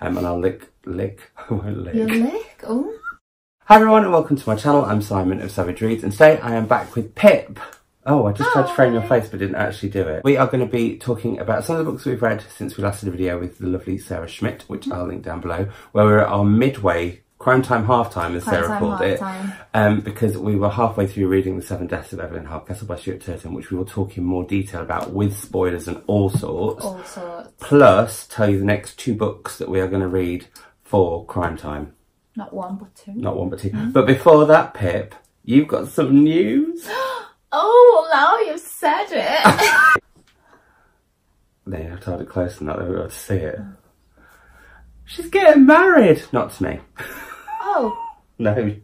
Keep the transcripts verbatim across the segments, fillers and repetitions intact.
um, and I'll lick, lick, I won't lick. You'll lick, oh. Hi everyone and welcome to my channel, I'm Simon of Savidge Reads, and today I am back with Pip. Oh, I just Hi. tried to frame your face but didn't actually do it. We are going to be talking about some of the books we've read since we last did a video with the lovely Sarah Schmidt, which mm. I'll link down below, where we're at our midway Crime Time Half Time, as Crime Sarah time, called it, um, because we were halfway through reading The Seven Deaths of Evelyn Hardcastle by Stuart Turton, which we will talk in more detail about with spoilers and all sorts. All sorts. Plus, tell you the next two books that we are going to read for Crime Time. Not one, but two. Not one, but two. Mm-hmm. But before that, Pip, you've got some news. Oh, now you've said it. Then you have to hold it close and not be able to see it. Mm. She's getting married. Not to me. Oh. No.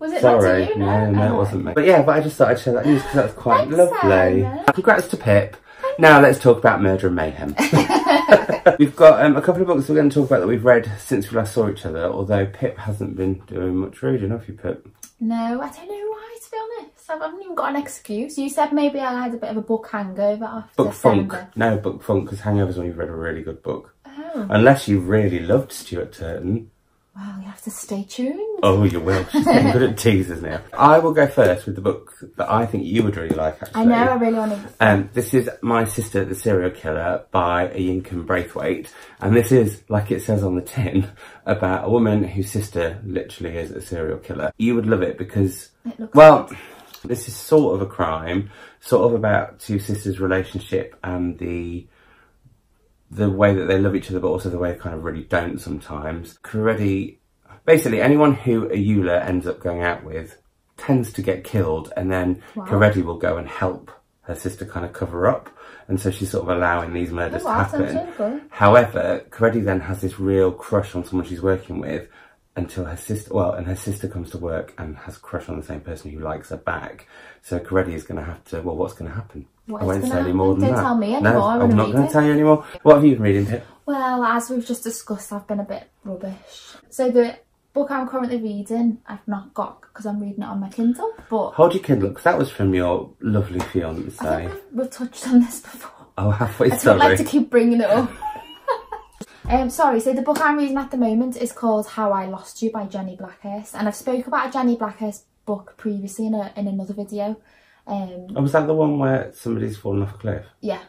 Was it Sorry. Not to you? No, no, no, it wasn't me. But yeah, but I just thought I'd share that news because that's quite Thanks, lovely. Sarah. Congrats to Pip. Thank now you. Let's talk about murder and mayhem. We've got um, a couple of books we're going to talk about that we've read since we last saw each other, although Pip hasn't been doing much reading, have you, Pip? No, I don't know why, to be honest. I haven't even got an excuse. You said maybe I had a bit of a book hangover after Book December. Funk. No, book funk, because hangovers when you've read a really good book. Oh. Unless you really loved Stuart Turton. Wow, you have to stay tuned. Oh, you will. She's getting good at teasers now. I will go first with the book that I think you would really like, actually. I know, I really want to. Um, this is My Sister, the Serial Killer by Oyinkan Braithwaite. And this is, like it says on the tin, about a woman whose sister literally is a serial killer. You would love it because, it looks well, good. This is sort of a crime, sort of about two sisters' relationship and the... the way that they love each other, but also the way they kind of really don't sometimes. Already, basically, anyone who Ayula ends up going out with tends to get killed, and then wow. Coretti will go and help her sister kind of cover up, and so she's sort of allowing these murders oh, wow, to happen. However, Coretti then has this real crush on someone she's working with until her sister, well, and her sister comes to work and has a crush on the same person who likes her back. So Coretti is going to have to, well, what's going to happen? What I won't say any more than Don't that. Don't tell me anymore. No, I'm not going to tell you anymore. What have you been reading, Pip? Well, as we've just discussed, I've been a bit rubbish. So the book I'm currently reading, I've not got because I'm reading it on my Kindle. But hold your Kindle, because that was from your lovely fiancé. I think we've, we've touched on this before. Oh, halfway sorry. I don't like to keep bringing it up. Um, sorry, so the book I'm reading at the moment is called How I Lost You by Jenny Blackhurst. And I've spoke about a Jenny Blackhurst book previously in, a, in another video. Um, oh, was that the one where somebody's fallen off a cliff? Yeah.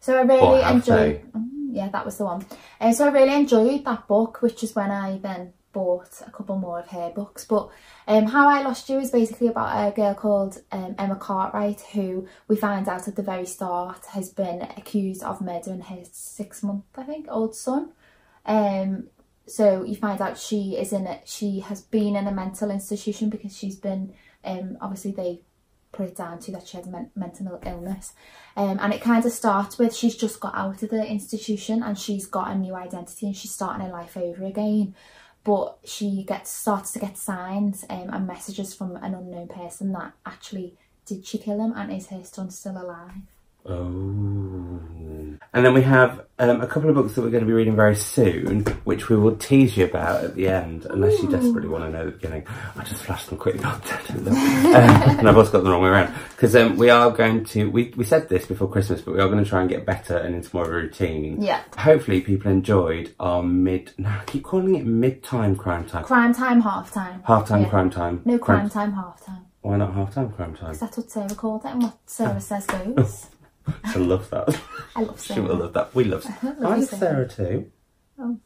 So I really enjoyed... Um, yeah, that was the one. Uh, so I really enjoyed that book, which is when I then bought a couple more of her books. But um, How I Lost You is basically about a girl called um, Emma Cartwright, who we find out at the very start has been accused of murdering her six-month, I think, old son. Um, so you find out she is in a, she has been in a mental institution because she's been... Um, obviously, they... put it down to that she had men mental illness, um, and it kind of starts with she's just got out of the institution and she's got a new identity and she's starting her life over again, but she gets starts to get signs um, and messages from an unknown person that actually did she kill him and is her son still alive. Oh. And then we have um, a couple of books that we're going to be reading very soon, which we will tease you about at the end, unless Ooh. You desperately want to know the beginning. I just flashed them quickly, um, and I've also got them the wrong way around. Because um, we are going to, we, we said this before Christmas, but we are going to try and get better and into more of a routine. Yeah. Hopefully people enjoyed our mid, no, I keep calling it mid-time crime time. Crime time, half time. Half time, yeah. crime time. No, crime, crime time, half time. Why not half time, crime time? Because that's what Sarah called it and what Sarah says goes. I love that. I love Sarah. She will love that. We love Sarah. I love, I love Sarah too. Oh.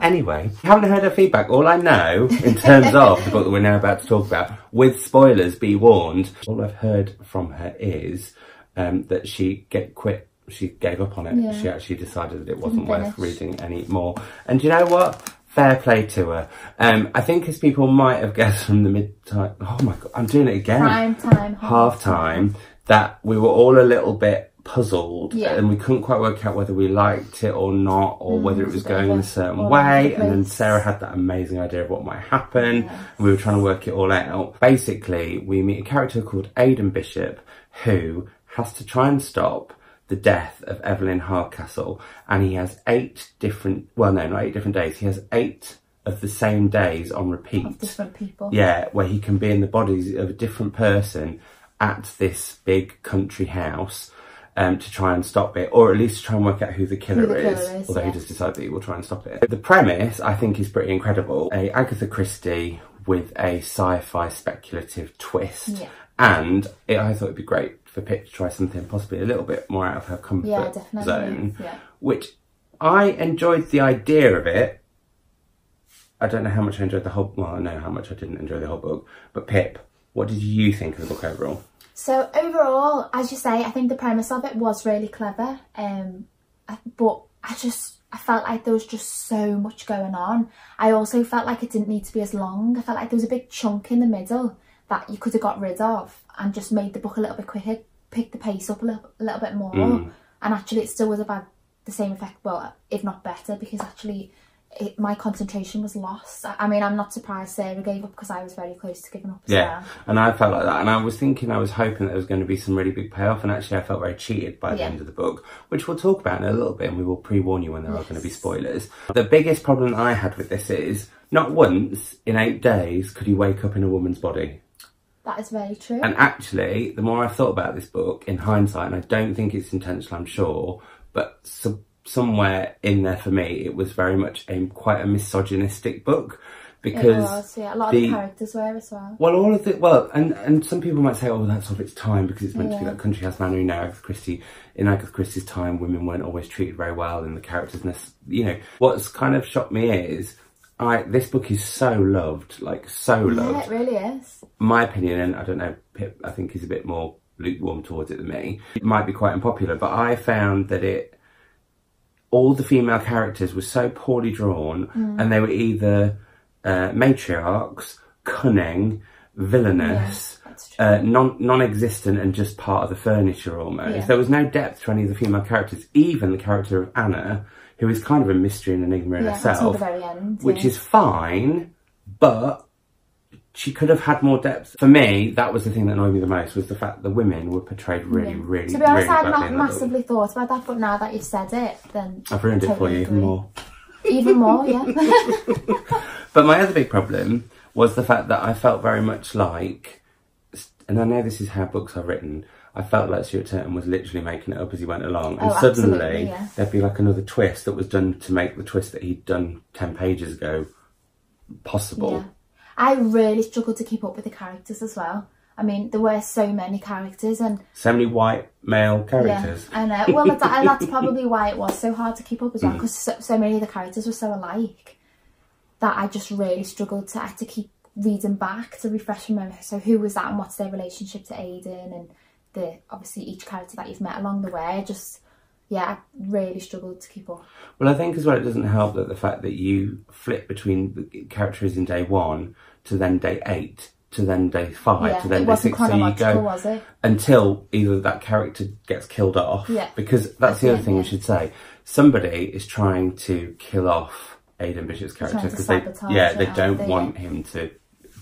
Anyway, I haven't heard her feedback. All I know, in terms of the book that we're now about to talk about, with spoilers, be warned. All I've heard from her is um, that she get quit. She gave up on it. Yeah. She actually decided that it wasn't worth reading anymore. And do you know what? Fair play to her. Um, I think as people might have guessed from the mid-time... Oh my God, I'm doing it again. Prime time. Half time. time. That we were all a little bit puzzled, yeah. and we couldn't quite work out whether we liked it or not, or mm, whether it was going in a certain way, and then Sarah had that amazing idea of what might happen, yes. and we were trying to work it all out. Basically, we meet a character called Aidan Bishop, who has to try and stop the death of Evelyn Hardcastle, and he has eight different, well no, not eight different days, he has eight of the same days on repeat. Of different people. Yeah, where he can be in the bodies of a different person, at this big country house, um, to try and stop it, or at least try and work out who the killer, who the killer is, is, although yeah. he just decides that he will try and stop it. The premise, I think, is pretty incredible. A Agatha Christie with a sci-fi speculative twist. Yeah. And it, I thought it'd be great for Pip to try something possibly a little bit more out of her comfort yeah, definitely. zone, yeah. which I enjoyed the idea of it. I don't know how much I enjoyed the whole... Well, I know how much I didn't enjoy the whole book. But Pip, what did you think of the book overall? So overall, as you say, I think the premise of it was really clever. Um, I, but I just... I felt like there was just so much going on. I also felt like it didn't need to be as long. I felt like there was a big chunk in the middle that you could have got rid of and just made the book a little bit quicker, picked the pace up a little, a little bit more. Mm. And actually it still would have had the same effect, well, if not better, because actually... It, my concentration was lost. I, I mean, I'm not surprised Sarah gave up, because I was very close to giving up as yeah, well. Yeah, and I felt like that. And I was thinking, I was hoping that there was going to be some really big payoff, and actually I felt very cheated by the yeah. end of the book, which we'll talk about in a little bit, and we will pre-warn you when there yes. are going to be spoilers. The biggest problem I had with this is, not once in eight days could you wake up in a woman's body. That is very true. And actually, the more I've thought about this book, in hindsight, and I don't think it's intentional, I'm sure, but... Sub somewhere in there for me, it was very much a quite a misogynistic book, because it was, yeah. a lot the, of the characters were as well. Well, all of it. Well, and and some people might say, oh, that's of its time because it's meant yeah. to be that country house manner. You know, Agatha Christie, in Agatha Christie's time, women weren't always treated very well, and the characters, you know, what's kind of shocked me is, I this book is so loved, like so loved. Yeah, it really is. My opinion, and I don't know, Pip, I think he's a bit more lukewarm towards it than me. It might be quite unpopular, but I found that it. All the female characters were so poorly drawn, mm. and they were either uh, matriarchs, cunning, villainous, yeah, uh, non non-existent, and just part of the furniture almost. Yeah. There was no depth to any of the female characters, even the character of Anna, who is kind of a mystery and enigma in yeah, herself, the very end, which yeah. is fine, but. She could have had more depth. For me, that was the thing that annoyed me the most, was the fact that women were portrayed really, yeah. really, to be honest, really I'd not massively thought about that, but now that you've said it, then... I've ruined it for you even more. Even more, yeah. But my other big problem was the fact that I felt very much like... And I know this is how books are written. I felt like Stuart Turton was literally making it up as he went along. And oh, suddenly, yeah. there'd be like another twist that was done to make the twist that he'd done ten pages ago possible. Yeah. I really struggled to keep up with the characters as well. I mean, there were so many characters and... So many white male characters. Yeah, I know. Well, that, and that's probably why it was so hard to keep up as well, because mm. so, so many of the characters were so alike that I just really struggled to, I had to keep reading back to refresh my memory. So who was that and what's their relationship to Aiden, and the obviously each character that you've met along the way. Just, yeah, I really struggled to keep up. Well, I think as well it doesn't help that the fact that you flip between the characters in day one... to then day eight, to then day five, yeah, to then day six, so you go was it? until either that character gets killed off, yeah. because that's the other thing we should say. Somebody is trying to kill off Aidan Bishop's character because they, yeah, they don't they, want yeah. him to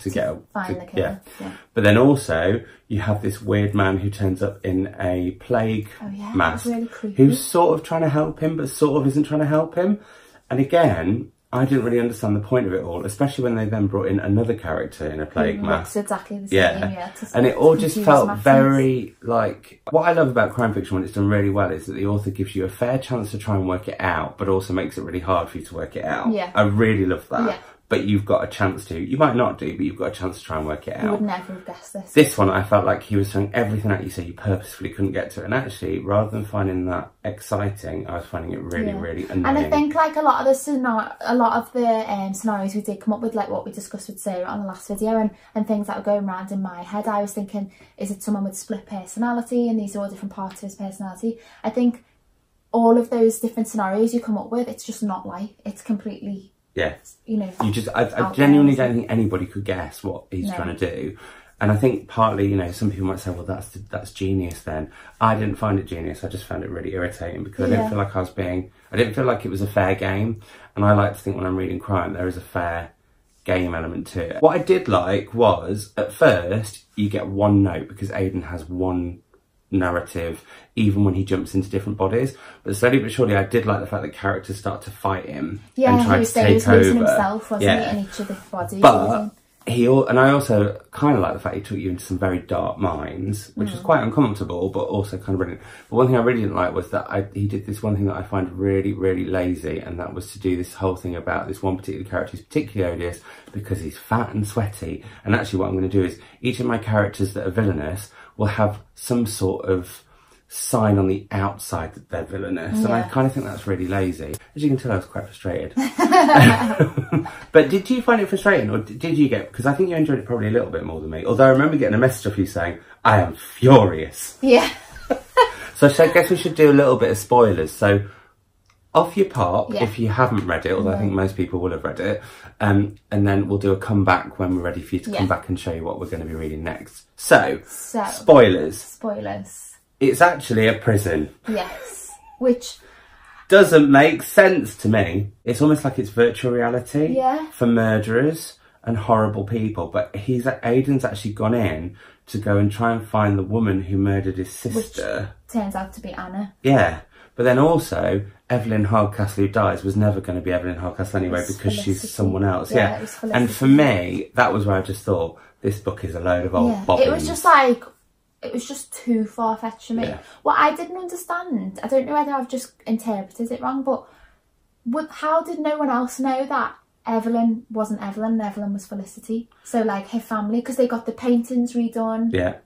to, to get find to, the killer. Yeah. yeah, but then also you have this weird man who turns up in a plague oh, yeah, mask, really who's sort of trying to help him, but sort of isn't trying to help him, and again. I didn't really understand the point of it all, especially when they then brought in another character in a plague mm, mask. Exactly the same, yeah. yeah and it all just felt very, like... What I love about crime fiction when it's done really well is that the author gives you a fair chance to try and work it out, but also makes it really hard for you to work it out. Yeah. I really love that. Yeah. But you've got a chance to. You might not do, but you've got a chance to try and work it out. You would never have guessed this. This one, I felt like he was throwing everything at you so you purposefully couldn't get to it. And actually, rather than finding that exciting, I was finding it really, yeah. really annoying. And I think like a lot of the scenar a lot of the um, scenarios we did come up with, like what we discussed with Sarah on the last video, and, and things that were going around in my head, I was thinking, is it someone with split personality? And these are all different parts of his personality. I think all of those different scenarios you come up with, it's just not like, it's completely... Yeah, you know, you just, I, I genuinely don't think anybody could guess what he's no. trying to do. And I think partly, you know, some people might say, well, that's that's genius then. I didn't find it genius. I just found it really irritating because yeah. I didn't feel like I was being, I didn't feel like it was a fair game. And I like to think when I'm reading crime, there is a fair game element to it. What I did like was, at first, you get one note because Aiden has one narrative, even when he jumps into different bodies, but slowly but surely I did like the fact that characters start to fight him yeah, and try to take over himself, wasn't yeah. he, in each of the bodies, but he and I also kind of like the fact he took you into some very dark minds, which mm. was quite uncomfortable, but also kind of brilliant. But one thing I really didn't like was that I, he did this one thing that I find really, really lazy, and that was to do this whole thing about this one particular character who's particularly odious because he's fat and sweaty. And actually, what I'm going to do is each of my characters that are villainous will have some sort of sign on the outside that they're villainous, yeah. and I kind of think that's really lazy. As you can tell, I was quite frustrated. But did you find it frustrating, or did you get, because I think you enjoyed it probably a little bit more than me, although I remember getting a message off you saying, I am furious. Yeah. So I guess we should do a little bit of spoilers. So off your pop, yeah. if you haven't read it, although no. I think most people will have read it, um, and then we'll do a comeback when we're ready for you to yeah. come back and show you what we're going to be reading next. So, so spoilers. Spoilers. It's actually a prison. Yes, which doesn't make sense to me. It's almost like it's virtual reality yeah. for murderers and horrible people. But he's Aidan's actually gone in to go and try and find the woman who murdered his sister. Which turns out to be Anna. Yeah, but then also Evelyn Hardcastle, who dies, was never going to be Evelyn Hardcastle anyway because Felicity. She's someone else. Yeah, yeah. And for me, that was where I just thought this book is a load of old yeah. bobbins. It was just like. It was just too far-fetched for me. Yeah. What I didn't understand, I don't know whether I've just interpreted it wrong, but what, how did no one else know that Evelyn wasn't Evelyn and Evelyn was Felicity? So, like, her family, because they got the paintings redone. Yeah.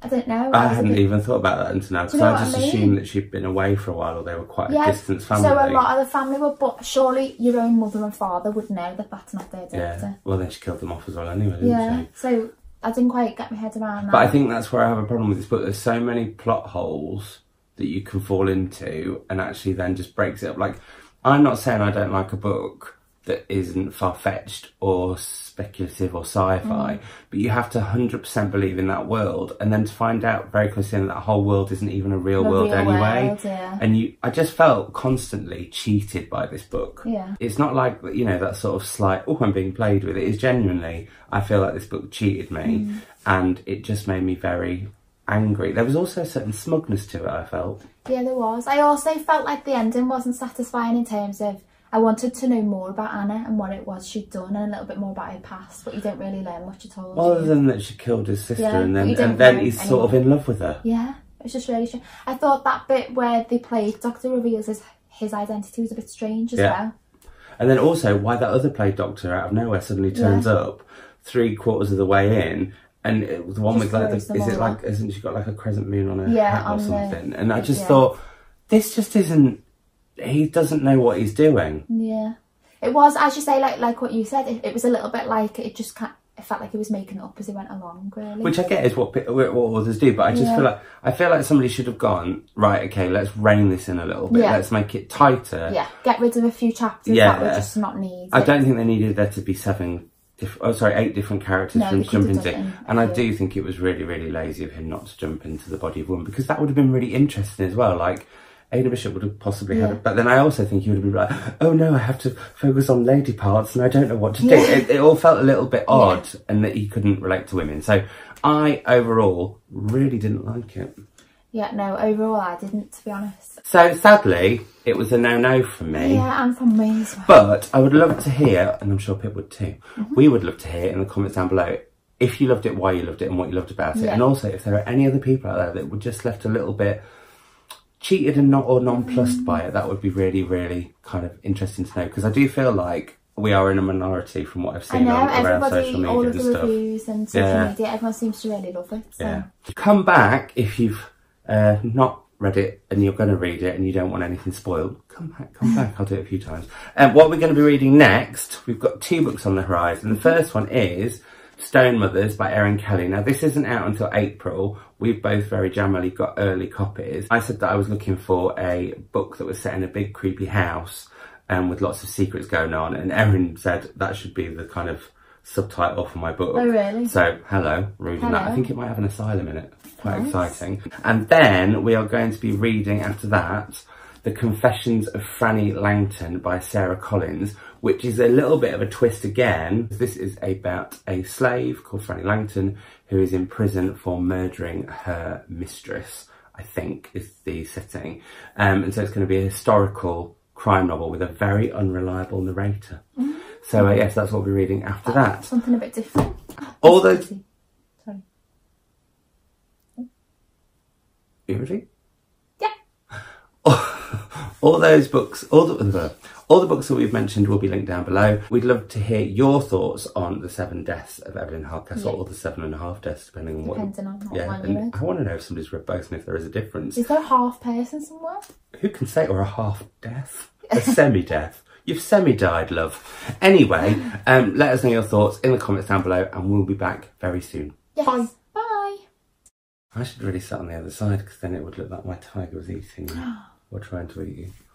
I don't know. I hadn't bit... even thought about that until now, because I just I mean? assumed that she'd been away for a while, or they were quite yeah. a distant family. So a lot of the family were, but surely your own mother and father would know that that's not their daughter. Yeah. Well, then she killed them off as well anyway, didn't yeah. she? Yeah, so... I didn't quite get my head around that. But I think that's where I have a problem with this book. There's so many plot holes that you can fall into and actually then just breaks it up. Like, I'm not saying I don't like a book that isn't far-fetched or speculative or sci-fi, mm. but you have to one hundred percent believe in that world, and then to find out very closely that that whole world isn't even a real the world real anyway. World, yeah. And you, I just felt constantly cheated by this book. Yeah. It's not like, you know, that sort of slight, oh, I'm being played with. It is genuinely, I feel like this book cheated me, mm. and it just made me very angry. There was also a certain smugness to it, I felt. Yeah, there was. I also felt like the ending wasn't satisfying in terms of I wanted to know more about Anna and what it was she'd done, and a little bit more about her past, but you don't really learn much at all. Well, other than that she killed his sister, yeah, and then and then he's anyone. sort of in love with her. Yeah, it was just really strange. I thought that bit where they played Doctor reveals his, his identity was a bit strange as yeah. well. And then also why that other play Doctor out of nowhere suddenly turns yeah. up three quarters of the way in, and it, the one just with like the, is it like isn't she got like a crescent moon on her yeah, hat or something? The, and I just yeah. thought this just isn't. He doesn't know what he's doing. Yeah. It was, as you say, like like what you said, it, it was a little bit like, it just can't, it felt like he was making it up as he went along, really. Which I get is what what authors do, but I just yeah. feel like, I feel like somebody should have gone, right, okay, let's rein this in a little bit, yeah. let's make it tighter. Yeah, get rid of a few chapters yeah. that were just not needed. I don't think they needed there to be seven, diff oh sorry, eight different characters no, from jumping to. And yeah. I do think it was really, really lazy of him not to jump into the body of woman, because that would have been really interesting as well, like, Ada Bishop would have possibly yeah. had it, but then I also think he would have been like, oh no, I have to focus on lady parts and I don't know what to do. Yeah. It, it all felt a little bit odd yeah. and that he couldn't relate to women. So I, overall, really didn't like it. Yeah, no, overall I didn't, to be honest. So sadly, it was a no-no from me. Yeah, and from me as well. But I would love to hear, and I'm sure Pip would too, mm-hmm. we would love to hear in the comments down below if you loved it, why you loved it and what you loved about it. Yeah. And also if there are any other people out there that were just left a little bit cheated and not or nonplussed mm. by it, that would be really, really kind of interesting to know, because I do feel like we are in a minority from what I've seen on, around social media all of and the stuff. Reviews and social yeah. media, everyone seems to really love it. So. Yeah. Come back if you've uh, not read it and you're going to read it and you don't want anything spoiled. Come back, come back. I'll do it a few times. And um, what we're going to be reading next, we've got two books on the horizon. The first one is Stone Mothers by Erin Kelly. Now, this isn't out until April. We've both very jamily got early copies. I said that I was looking for a book that was set in a big creepy house and um, with lots of secrets going on, and Erin said that should be the kind of subtitle for my book. Oh, really? So, hello, reading hello. that. I think it might have an asylum in it. Quite nice. Exciting. And then we are going to be reading, after that, The Confessions of Frannie Langton by Sara Collins, which is a little bit of a twist again. This is about a slave called Frannie Langton who is in prison for murdering her mistress, I think, is the setting. Um, and so it's going to be a historical crime novel with a very unreliable narrator. Mm. So I guess that's what we're reading after that. Something a bit different. Although... Sorry. You ready? Yeah. All those books, all the, all the books that we've mentioned will be linked down below. We'd love to hear your thoughts on The Seven Deaths of Evelyn Hardcastle, yeah. or The Seven and a Half Deaths, depending on Depending what... Depending on what yeah, one you read. I want to know if somebody's read both and if there is a difference. Is there a half person somewhere? Who can say, or a half death? A semi-death. You've semi-died, love. Anyway, um, let us know your thoughts in the comments down below and we'll be back very soon. Yes. Bye. Bye. I should really sit on the other side because then it would look like my tiger was eating you or trying to eat you.